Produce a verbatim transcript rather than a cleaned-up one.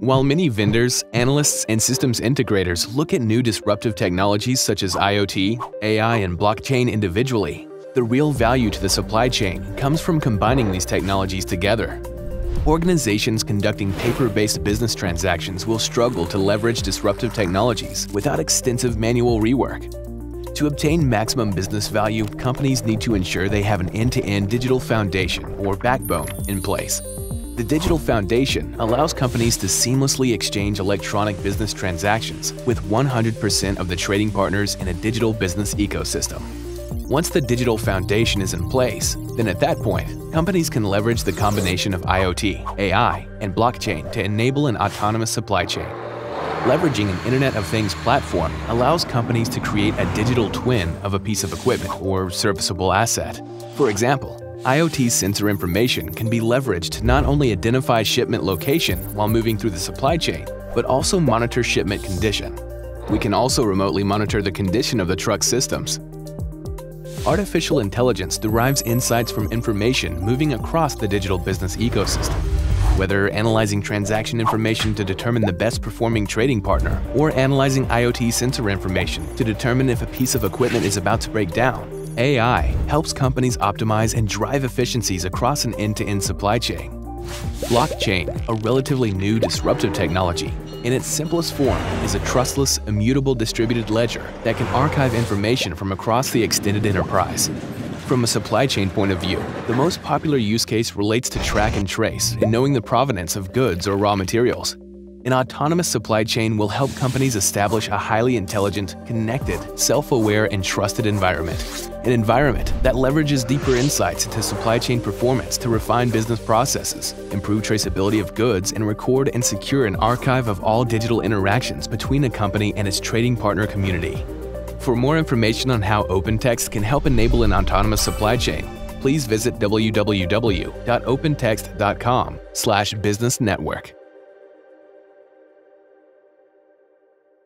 While many vendors, analysts, and systems integrators look at new disruptive technologies such as IoT, A I, and blockchain individually, the real value to the supply chain comes from combining these technologies together. Organizations conducting paper-based business transactions will struggle to leverage disruptive technologies without extensive manual rework. To obtain maximum business value, companies need to ensure they have an end-to-end digital foundation or backbone in place. The digital foundation allows companies to seamlessly exchange electronic business transactions with one hundred percent of the trading partners in a digital business ecosystem. Once the digital foundation is in place, then at that point, companies can leverage the combination of IoT, A I, and blockchain to enable an autonomous supply chain. Leveraging an Internet of Things platform allows companies to create a digital twin of a piece of equipment or serviceable asset. For example, IoT sensor information can be leveraged to not only identify shipment location while moving through the supply chain, but also monitor shipment condition. We can also remotely monitor the condition of the truck systems. Artificial intelligence derives insights from information moving across the digital business ecosystem. Whether analyzing transaction information to determine the best performing trading partner or analyzing IoT sensor information to determine if a piece of equipment is about to break down, A I helps companies optimize and drive efficiencies across an end-to-end supply chain. Blockchain, a relatively new disruptive technology, in its simplest form is a trustless, immutable distributed ledger that can archive information from across the extended enterprise. From a supply chain point of view, the most popular use case relates to track and trace and knowing the provenance of goods or raw materials. An autonomous supply chain will help companies establish a highly intelligent, connected, self-aware, and trusted environment. An environment that leverages deeper insights into supply chain performance to refine business processes, improve traceability of goods, and record and secure an archive of all digital interactions between a company and its trading partner community. For more information on how OpenText can help enable an autonomous supply chain, please visit w w w dot opentext dot com slash business network.